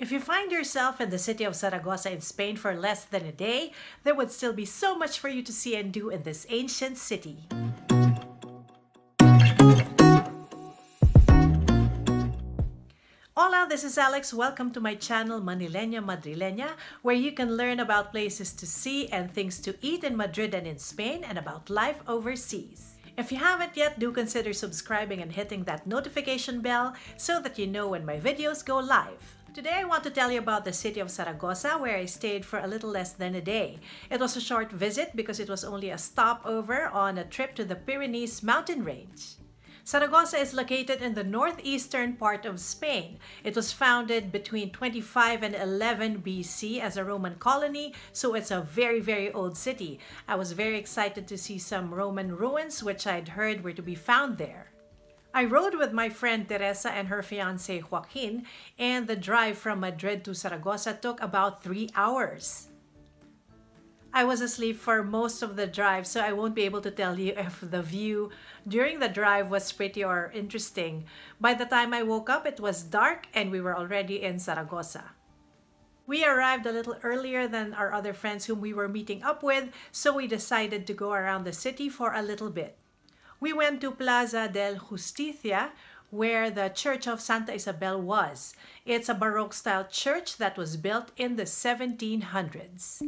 If you find yourself in the city of Zaragoza in Spain for less than a day, there would still be so much for you to see and do in this ancient city. Hola, this is Alex. Welcome to my channel Manileña Madrileña, where you can learn about places to see and things to eat in Madrid and in Spain, and about life overseas. If you haven't yet, do consider subscribing and hitting that notification bell so that you know when my videos go live. Today I want to tell you about the city of Zaragoza, where I stayed for a little less than a day. It was a short visit because it was only a stopover on a trip to the Pyrenees mountain range. Zaragoza is located in the northeastern part of Spain. It was founded between 25 and 11 BC as a Roman colony, so it's a very, very old city. I was very excited to see some Roman ruins which I'd heard were to be found there. I rode with my friend Teresa and her fiancé Joaquin, and the drive from Madrid to Zaragoza took about 3 hours. I was asleep for most of the drive, so I won't be able to tell you if the view during the drive was pretty or interesting. By the time I woke up, it was dark and we were already in Zaragoza. We arrived a little earlier than our other friends whom we were meeting up with, so we decided to go around the city for a little bit. We went to Plaza del Justicia, where the Church of Santa Isabel was. It's a Baroque-style church that was built in the 1700s.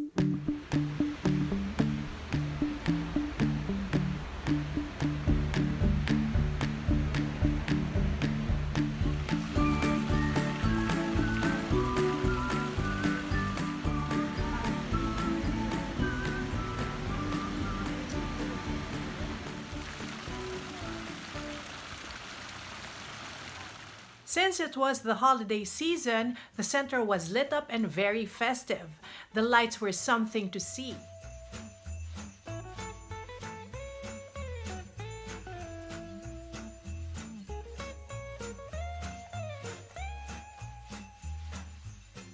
Since it was the holiday season, the center was lit up and very festive. The lights were something to see.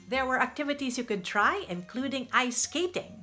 There were activities you could try, including ice skating.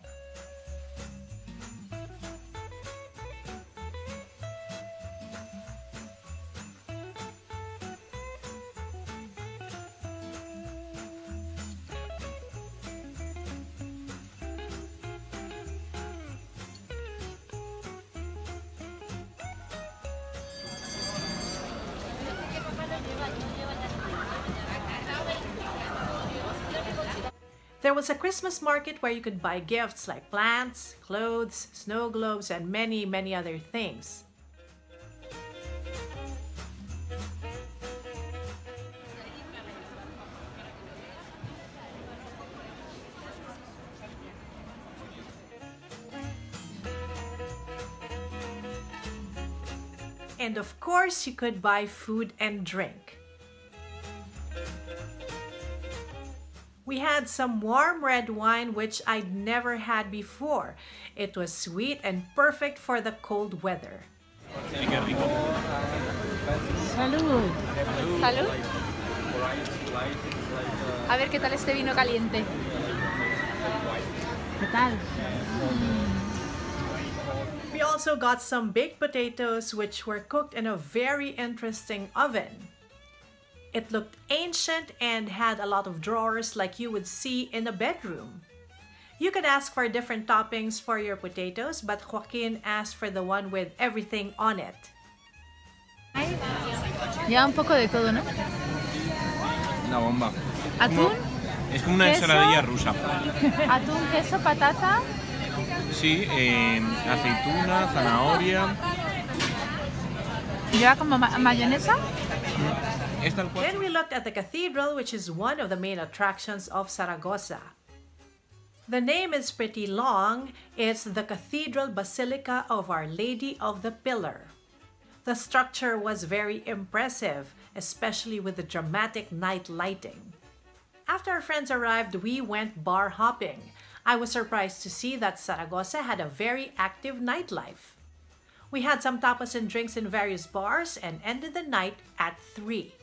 There was a Christmas market where you could buy gifts like plants, clothes, snow globes, and many, many other things. And of course, you could buy food and drink. We had some warm red wine which I'd never had before. It was sweet and perfect for the cold weather. Salud. Salud. A ver qué tal este vino caliente. ¿Qué tal? We also got some baked potatoes which were cooked in a very interesting oven. It looked ancient and had a lot of drawers like you would see in a bedroom. You could ask for different toppings for your potatoes, but Joaquin asked for the one with everything on it. Lleva un poco de todo, ¿no? Una bomba. Atún. Es como una ensaladilla rusa. Atún, queso, patata. Sí, aceituna, zanahoria. Lleva como mayonesa. Then we looked at the cathedral, which is one of the main attractions of Zaragoza. The name is pretty long. It's the Cathedral Basilica of Our Lady of the Pillar. The structure was very impressive, especially with the dramatic night lighting. After our friends arrived, we went bar hopping. I was surprised to see that Zaragoza had a very active nightlife. We had some tapas and drinks in various bars and ended the night at 3.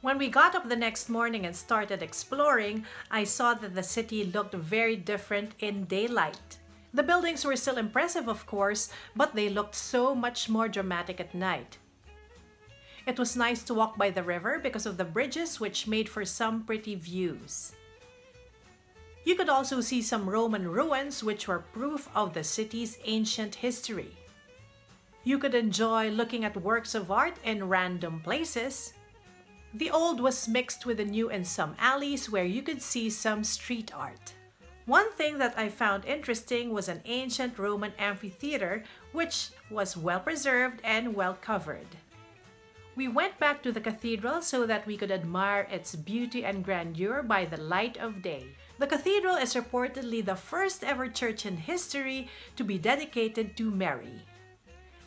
When we got up the next morning and started exploring, I saw that the city looked very different in daylight. The buildings were still impressive, of course, but they looked so much more dramatic at night. It was nice to walk by the river because of the bridges, which made for some pretty views. You could also see some Roman ruins, which were proof of the city's ancient history. You could enjoy looking at works of art in random places. The old was mixed with the new in some alleys where you could see some street art. One thing that I found interesting was an ancient Roman amphitheater, which was well preserved and well covered. We went back to the cathedral so that we could admire its beauty and grandeur by the light of day. The cathedral is reportedly the first ever church in history to be dedicated to Mary.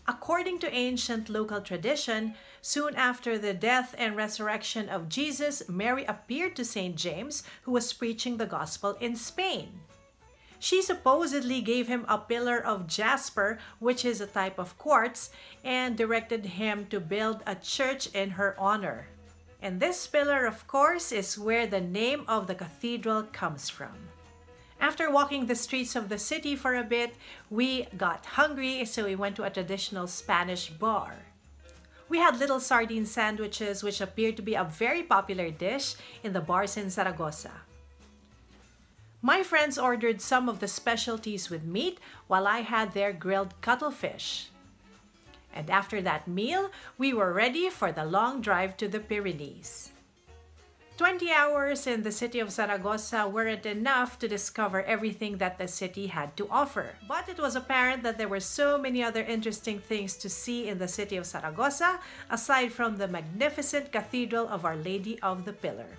According to ancient local tradition, soon after the death and resurrection of Jesus, Mary appeared to Saint James, who was preaching the gospel in Spain. She supposedly gave him a pillar of jasper, which is a type of quartz, and directed him to build a church in her honor. And this pillar, of course, is where the name of the cathedral comes from. After walking the streets of the city for a bit, we got hungry, so we went to a traditional Spanish bar. We had little sardine sandwiches, which appeared to be a very popular dish in the bars in Zaragoza. My friends ordered some of the specialties with meat, while I had their grilled cuttlefish. And after that meal, we were ready for the long drive to the Pyrenees. 20 hours in the city of Zaragoza weren't enough to discover everything that the city had to offer. But it was apparent that there were so many other interesting things to see in the city of Zaragoza, aside from the magnificent Cathedral of Our Lady of the Pillar.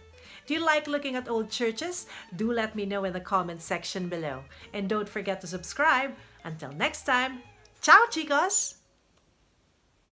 Do you like looking at old churches? Do let me know in the comments section below. And don't forget to subscribe. Until next time, ciao chicos!